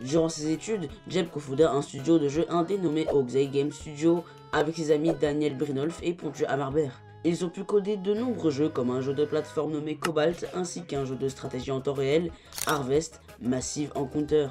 Durant ses études, Jeb cofonda un studio de jeux indé nommé Oxeye Game Studio avec ses amis Daniel Brinolf et Pontus Amarbert. Ils ont pu coder de nombreux jeux comme un jeu de plateforme nommé Cobalt ainsi qu'un jeu de stratégie en temps réel, Harvest, Massive Encounter.